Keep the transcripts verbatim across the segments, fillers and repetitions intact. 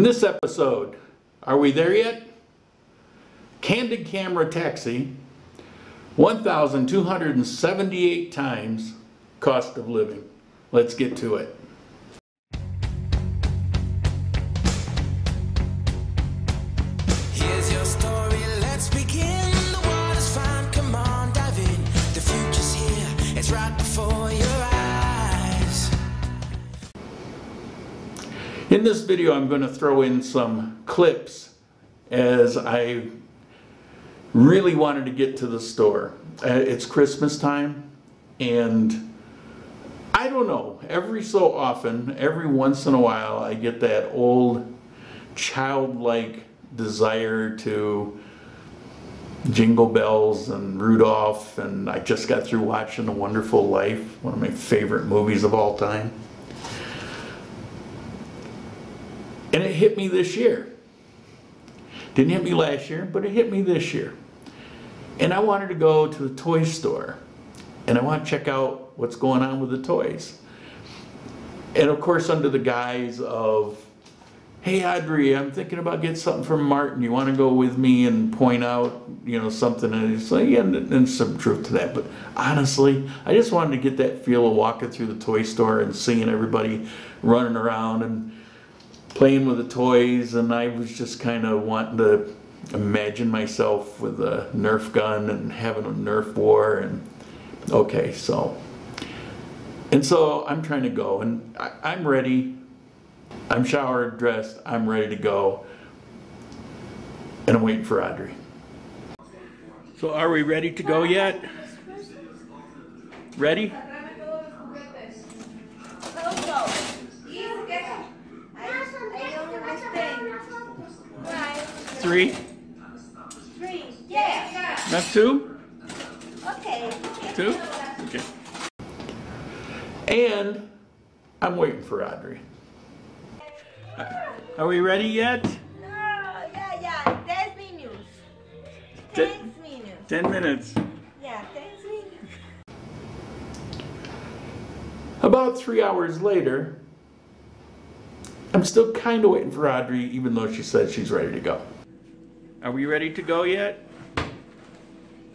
In this episode, are we there yet? Candid Camera Taxi, one thousand two hundred seventy-eight times cost of living. Let's get to it. Here's your story, let's begin. The water's fine, come on, dive in. The future's here, it's right before your eyes. In this video, I'm going to throw in some clips as I really wanted to get to the store. Uh, it's Christmas time, and I don't know, every so often, every once in a while, I get that old childlike desire to Jingle Bells and Rudolph, and I just got through watching It's a Wonderful Life, one of my favorite movies of all time. And it hit me this year. Didn't hit me last year, but it hit me this year. And I wanted to go to the toy store, and I want to check out what's going on with the toys. And of course, under the guise of, hey Audrey, I'm thinking about getting something from Martin. You want to go with me and point out, you know, something? And it's like, yeah, and some truth to that. But honestly, I just wanted to get that feel of walking through the toy store and seeing everybody running around and playing with the toys, and I was just kind of wanting to imagine myself with a Nerf gun and having a Nerf war. And okay, so and so I'm trying to go, and I, I'm ready. I'm showered, dressed, I'm ready to go, and I'm waiting for Audrey. So are we ready to go yet? Ready? Three. Three. Yeah. Yeah. Not two? Okay. Two? Okay. And I'm waiting for Audrey. Are we ready yet? No. Yeah, yeah. Ten minutes. Ten, ten minutes. Ten minutes. Yeah, ten minutes. About three hours later, I'm still kind of waiting for Audrey, even though she said she's ready to go. Are we ready to go yet?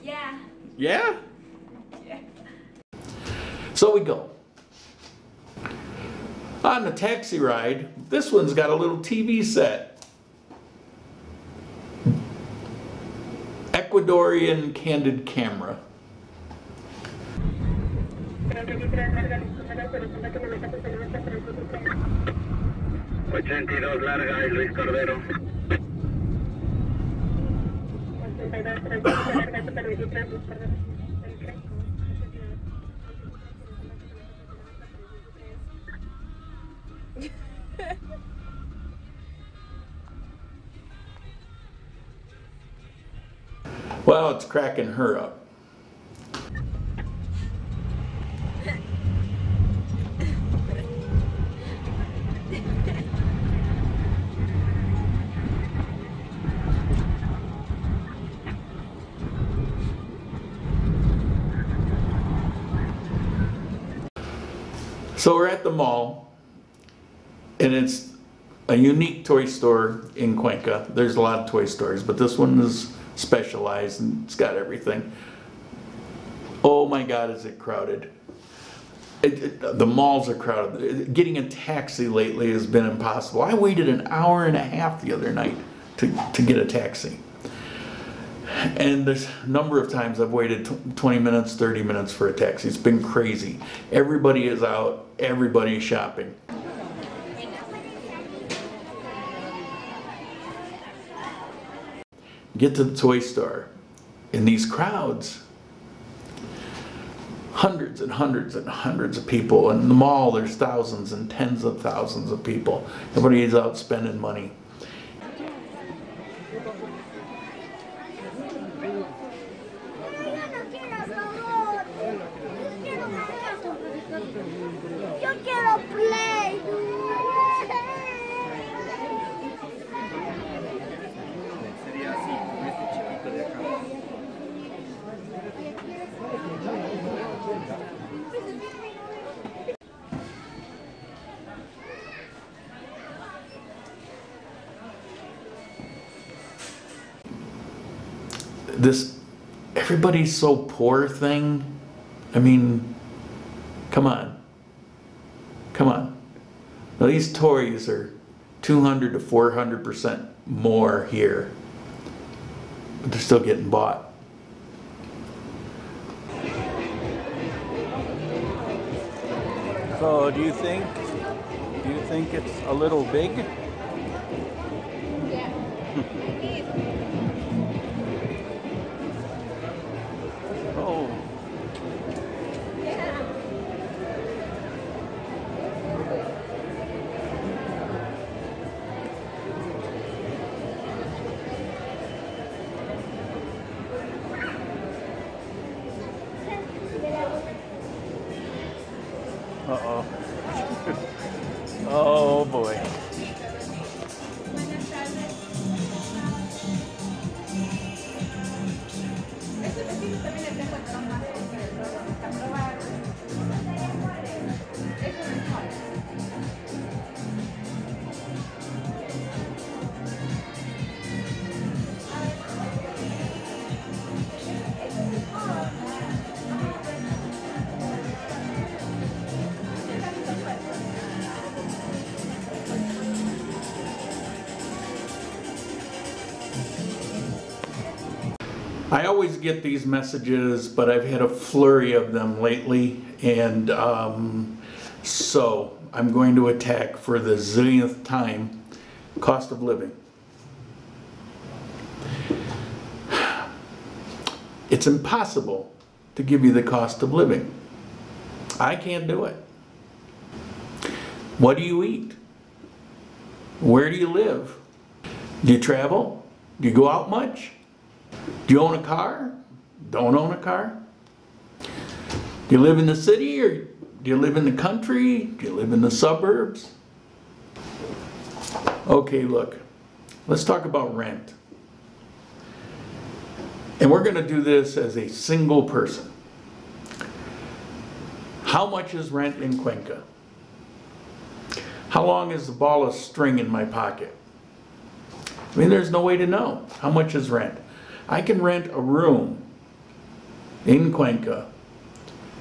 Yeah. Yeah? Yeah. So we go. On the taxi ride, this one's got a little T V set. Ecuadorian Candid Camera. eighty-two, Larga y Luis Cordero. Well, it's cracking her up. So we're at the mall, and it's a unique toy store in Cuenca. There's a lot of toy stores, but this one is specialized and it's got everything. Oh my God, is it crowded. It, it, the malls are crowded. Getting a taxi lately has been impossible. I waited an hour and a half the other night to, to get a taxi. And there's a number of times I've waited twenty minutes, thirty minutes for a taxi. It's been crazy. Everybody is out, everybody's shopping. Get to the toy store, in these crowds, hundreds and hundreds and hundreds of people. In the mall, there's thousands and tens of thousands of people. Everybody's out spending money. this everybody's so poor thing, I mean, come on, come on. Now these Tories are two hundred to four hundred percent more here, but they're still getting bought. So do you think, do you think it's a little big? Uh-oh. Oh boy. I always get these messages, but I've had a flurry of them lately, and um, so I'm going to attack for the zillionth time cost of living. It's impossible to give you the cost of living. I can't do it. What do you eat? Where do you live? Do you travel? Do you go out much? Do you own a car? Don't own a car? Do you live in the city or do you live in the country? Do you live in the suburbs? Okay, look, let's talk about rent. And we're going to do this as a single person. How much is rent in Cuenca? How long is the ball of string in my pocket? I mean, there's no way to know. How much is rent? I can rent a room in Cuenca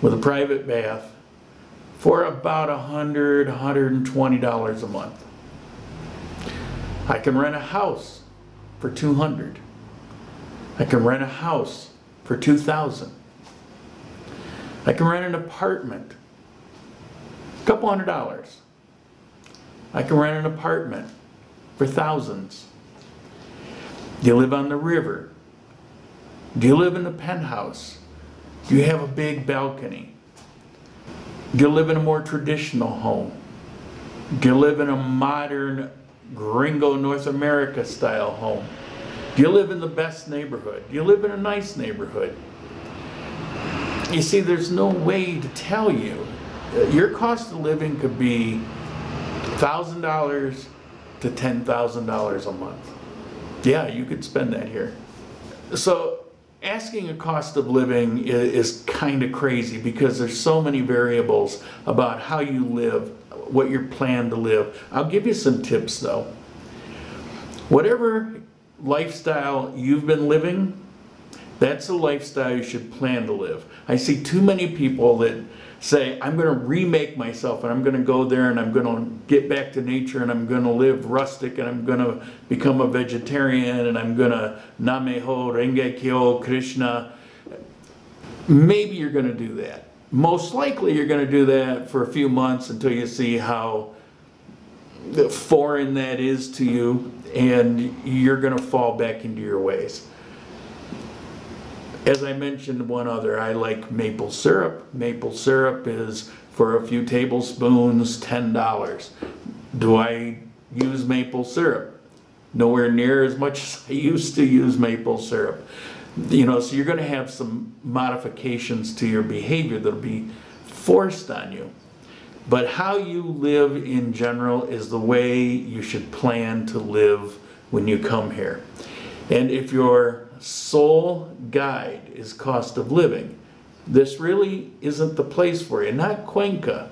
with a private bath for about a hundred, a hundred twenty dollars a month. I can rent a house for two hundred dollars. I can rent a house for two thousand dollars. I can rent an apartment, a couple hundred dollars. I can rent an apartment for thousands. You live on the river. Do you live in a penthouse? Do you have a big balcony? Do you live in a more traditional home? Do you live in a modern gringo North America style home? Do you live in the best neighborhood? Do you live in a nice neighborhood? You see, there's no way to tell you. Your cost of living could be one thousand dollars to ten thousand dollars a month. Yeah, you could spend that here. So, asking a cost of living is, is kind of crazy because there's so many variables about how you live, what your plan to live. I'll give you some tips though. Whatever lifestyle you've been living, that's the lifestyle you should plan to live. I see too many people that say, I'm going to remake myself and I'm going to go there and I'm going to get back to nature and I'm going to live rustic and I'm going to become a vegetarian and I'm going to Nameho Rengekyo Krishna. Maybe you're going to do that. Most likely you're going to do that for a few months until you see how foreign that is to you and you're going to fall back into your ways. As I mentioned one other, I like maple syrup. Maple syrup is for a few tablespoons, ten dollars. Do I use maple syrup? Nowhere near as much as I used to use maple syrup. You know, so you're going to have some modifications to your behavior that'll be forced on you. But how you live in general is the way you should plan to live when you come here. And if you're sole guide is cost of living, this really isn't the place for you. Not Cuenca.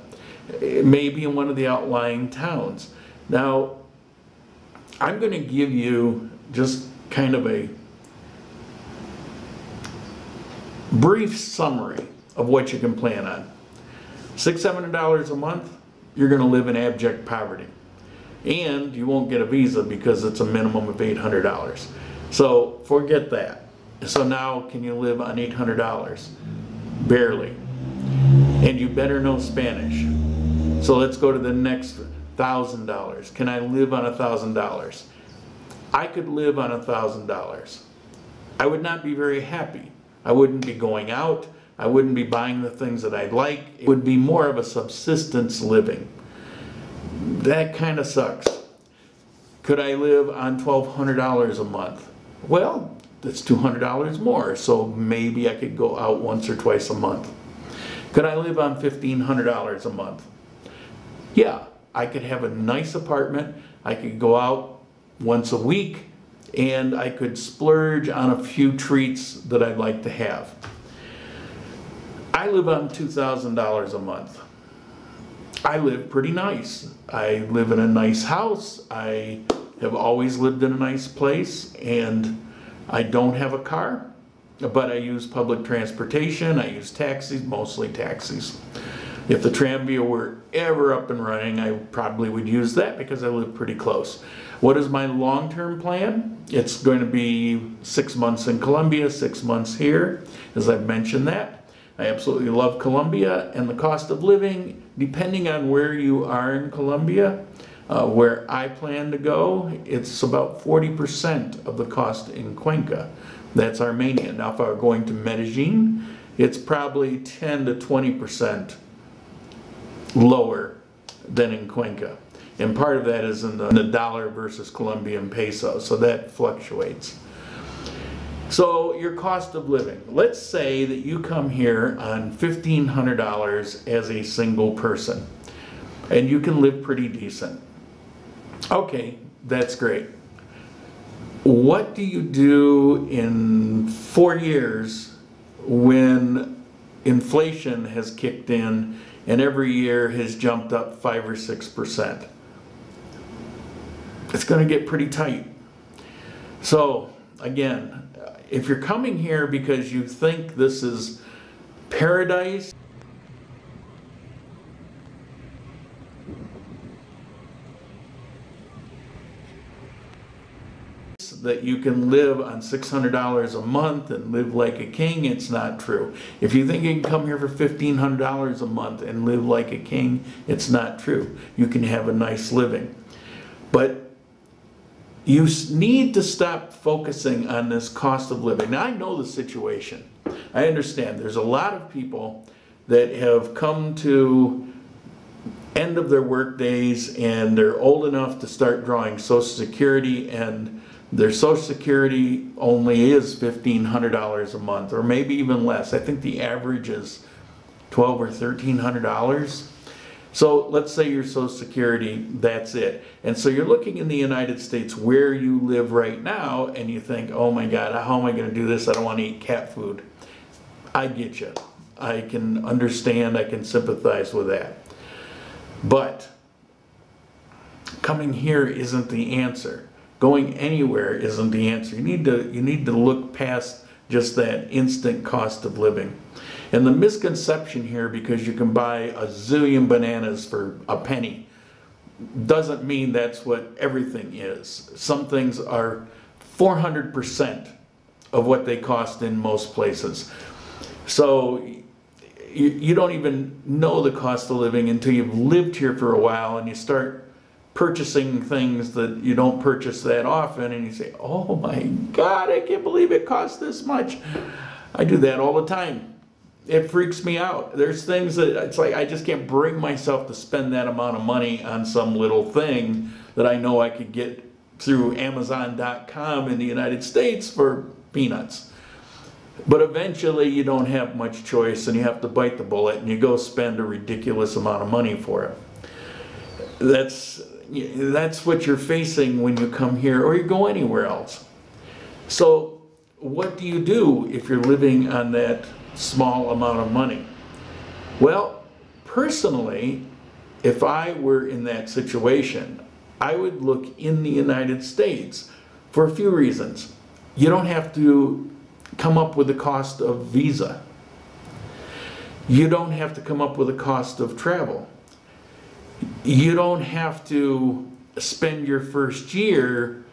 It may be in one of the outlying towns. Now, I'm going to give you just kind of a brief summary of what you can plan on. six hundred dollars a month, you're going to live in abject poverty. And you won't get a visa because it's a minimum of eight hundred dollars. So forget that. So now can you live on eight hundred dollars? Barely. And you better know Spanish. So let's go to the next one thousand dollars. Can I live on one thousand dollars? I could live on one thousand dollars. I would not be very happy. I wouldn't be going out. I wouldn't be buying the things that I'd like. It would be more of a subsistence living. That kind of sucks. Could I live on twelve hundred dollars a month? Well, that's two hundred dollars more, so maybe I could go out once or twice a month. Could I live on fifteen hundred dollars a month? Yeah, I could have a nice apartment. I could go out once a week, and I could splurge on a few treats that I'd like to have. I live on two thousand dollars a month. I live pretty nice. I live in a nice house. I have always lived in a nice place, and I don't have a car, but I use public transportation. I use taxis, mostly taxis. If the tramvia were ever up and running, I probably would use that because I live pretty close. What is my long-term plan? It's going to be six months in Colombia, six months here, as I've mentioned that. I absolutely love Colombia, and the cost of living, depending on where you are in Colombia, uh, where I plan to go, it's about forty percent of the cost in Cuenca. That's Armenia. Now if I were going to Medellin, it's probably ten to twenty percent lower than in Cuenca. And part of that is in the, in the dollar versus Colombian peso, so that fluctuates. So your cost of living. Let's say that you come here on fifteen hundred dollars as a single person, and you can live pretty decent. Okay, that's great. What do you do in four years when inflation has kicked in and every year has jumped up five or six percent? It's going to get pretty tight. So again, if you're coming here because you think this is paradise, that you can live on six hundred dollars a month and live like a king, it's not true. If you think you can come here for fifteen hundred dollars a month and live like a king, it's not true. You can have a nice living. But you need to stop focusing on this cost of living. Now, I know the situation. I understand there's a lot of people that have come to end of their work days and they're old enough to start drawing Social Security, and their Social Security only is fifteen hundred dollars a month, or maybe even less. I think the average is twelve hundred or thirteen hundred dollars. So let's say your Social Security, that's it. And so you're looking in the United States where you live right now, and you think, oh my God, how am I going to do this? I don't want to eat cat food. I get you. I can understand. I can sympathize with that. But coming here isn't the answer. Going anywhere isn't the answer. You need to, you need to look past just that instant cost of living. And the misconception here, because you can buy a zillion bananas for a penny, doesn't mean that's what everything is. Some things are four hundred percent of what they cost in most places. So you, you don't even know the cost of living until you've lived here for a while and you start purchasing things that you don't purchase that often, and you say, oh my God, I can't believe it costs this much. I do that all the time. It freaks me out. There's things that it's like I just can't bring myself to spend that amount of money on some little thing that I know I could get through Amazon dot com in the United States for peanuts. But eventually you don't have much choice and you have to bite the bullet and you go spend a ridiculous amount of money for it. That's, that's what you're facing when you come here or you go anywhere else. So what do you do if you're living on that small amount of money? Well, personally, if I were in that situation, I would look in the United States for a few reasons. You don't have to come up with the cost of visa. You don't have to come up with the cost of travel. You don't have to spend your first year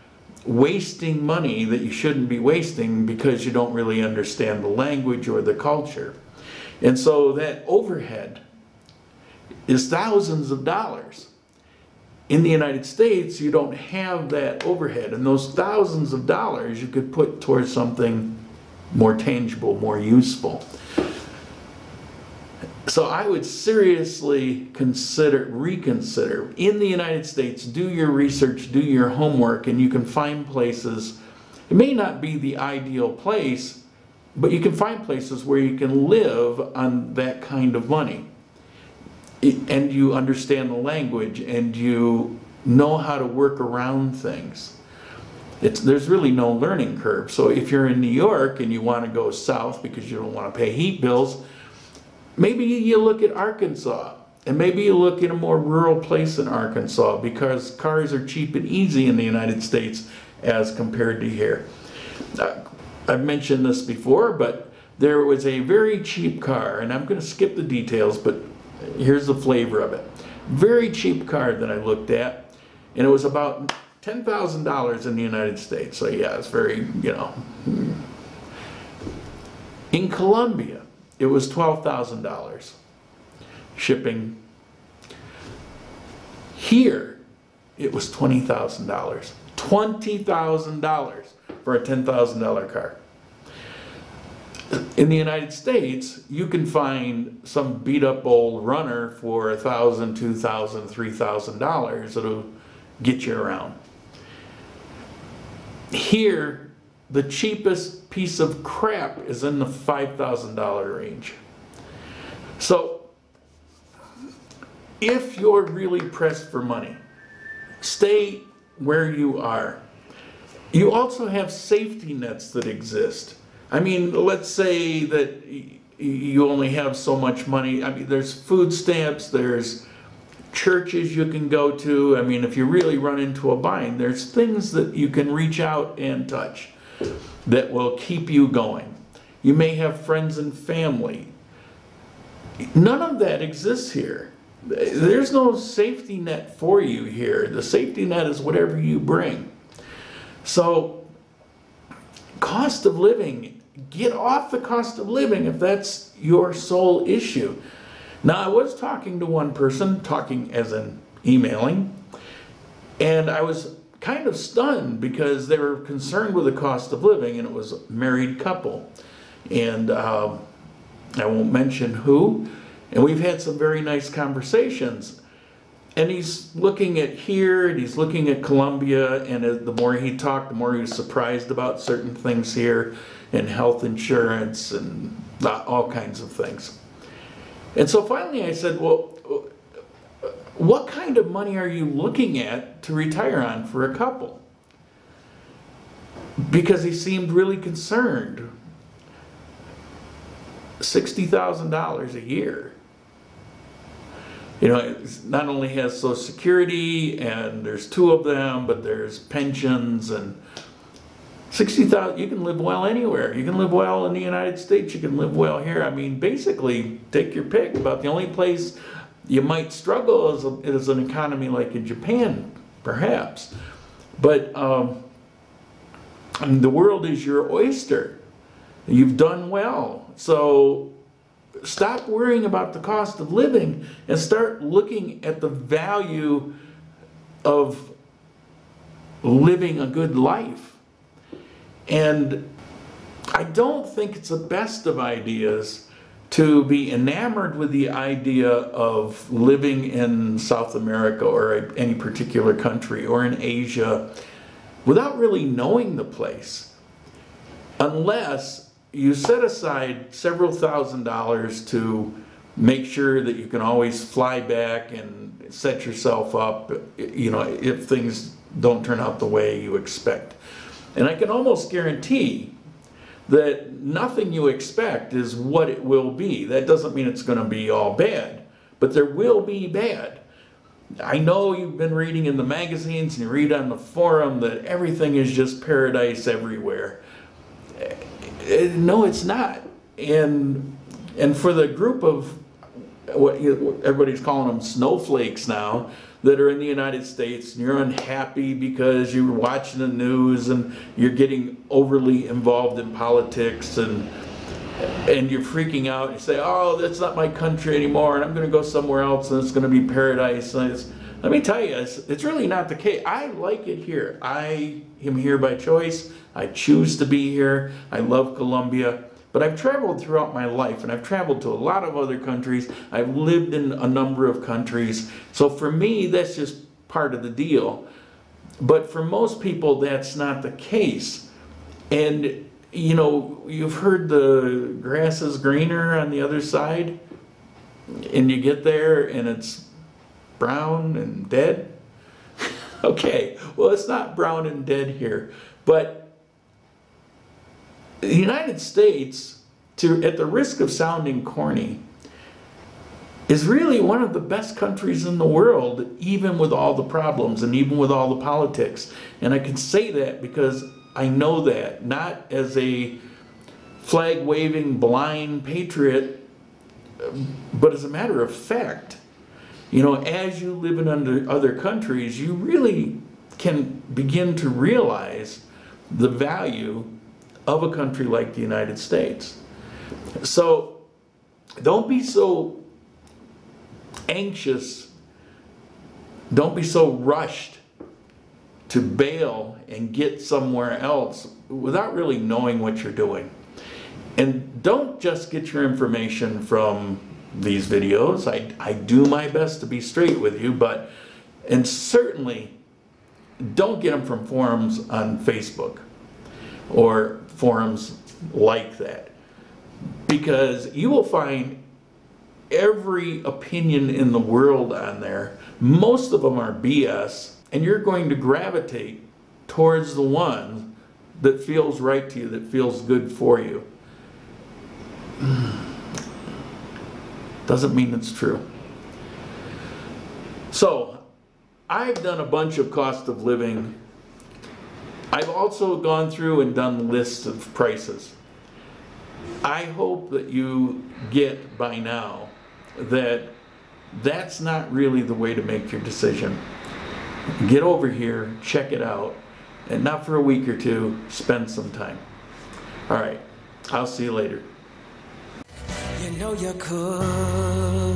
wasting money that you shouldn't be wasting because you don't really understand the language or the culture. And so that overhead is thousands of dollars. In the United States, you don't have that overhead, and those thousands of dollars you could put towards something more tangible, more useful. So I would seriously consider, reconsider. In the United States, do your research, do your homework, and you can find places. It may not be the ideal place, but you can find places where you can live on that kind of money. And you understand the language, and you know how to work around things. It's, there's really no learning curve. So if you're in New York and you want to go south because you don't want to pay heat bills, maybe you look at Arkansas, and maybe you look at a more rural place in Arkansas, because cars are cheap and easy in the United States as compared to here. Uh, I've mentioned this before, but there was a very cheap car, and I'm going to skip the details, but here's the flavor of it. Very cheap car that I looked at, and it was about ten thousand dollars in the United States. So yeah, it's very, you know. In Colombia, it was twelve thousand dollars shipping. Here, it was twenty thousand dollars. twenty thousand dollars for a ten thousand dollar car. In the United States, you can find some beat-up old runner for one thousand dollars, two thousand dollars, three thousand dollars that'll get you around. Here, the cheapest piece of crap is in the five thousand dollar range. So, if you're really pressed for money, stay where you are. You also have safety nets that exist. I mean, let's say that you only have so much money. I mean, there's food stamps, there's churches you can go to. I mean, if you really run into a bind, there's things that you can reach out and touch that will keep you going. You may have friends and family. None of that exists here. There's no safety net for you here. The safety net is whatever you bring. So, cost of living, get off the cost of living if that's your sole issue. Now, I was talking to one person, talking as in emailing, and I was kind of stunned because they were concerned with the cost of living, and it was a married couple, and um, I won't mention who, and we've had some very nice conversations, and he's looking at here, and he's looking at Colombia, and the more he talked, the more he was surprised about certain things here, and health insurance, and all kinds of things. And so finally I said, well, what kind of money are you looking at to retire on for a couple? Because he seemed really concerned. sixty thousand dollars a year. You know, it not only has Social Security, and there's two of them, but there's pensions, and sixty thousand, you can live well anywhere. You can live well in the United States, you can live well here. I mean, basically, take your pick. About the only place you might struggle as, a, as an economy like in Japan, perhaps. But um, I mean, the world is your oyster. You've done well. So stop worrying about the cost of living and start looking at the value of living a good life. And I don't think it's the best of ideas to be enamored with the idea of living in South America or any particular country or in Asia without really knowing the place, unless you set aside several thousand dollars to make sure that you can always fly back and set yourself up, you know, if things don't turn out the way you expect. And I can almost guarantee that nothing you expect is what it will be. That doesn't mean it's going to be all bad, but there will be bad. I know you've been reading in the magazines and you read on the forum that everything is just paradise everywhere. It, no, it's not. And and for the group of what, you, what everybody's calling them snowflakes now that are in the United States, and you're unhappy because you're watching the news and you're getting overly involved in politics, and and you're freaking out. You say, "Oh, that's not my country anymore, and I'm going to go somewhere else, and it's going to be paradise." And it's, let me tell you, it's, it's really not the case. I like it here. I am here by choice. I choose to be here. I love Colombia. But I've traveled throughout my life, and I've traveled to a lot of other countries. I've lived in a number of countries. So for me, that's just part of the deal. But for most people, that's not the case. And, you know, you've heard the grass is greener on the other side, and you get there, and it's brown and dead. Okay, well, it's not brown and dead here, but the United States, to, at the risk of sounding corny, is really one of the best countries in the world, even with all the problems and even with all the politics. And I can say that because I know that, not as a flag-waving, blind patriot, but as a matter of fact. You know, as you live in under other countries, you really can begin to realize the value of a country like the United States. So don't be so anxious, don't be so rushed to bail and get somewhere else without really knowing what you're doing. And don't just get your information from these videos. I, I do my best to be straight with you, but, and certainly don't get them from forums on Facebook or forums like that, because you will find every opinion in the world on there. Most of them are B S, and you're going to gravitate towards the one that feels right to you, that feels good for you. Doesn't mean it's true. So I've done a bunch of cost of living. I've also gone through and done lists of prices. I hope that you get by now that that's not really the way to make your decision. Get over here, check it out, and not for a week or two, spend some time. All right, I'll see you later. You know you're cool.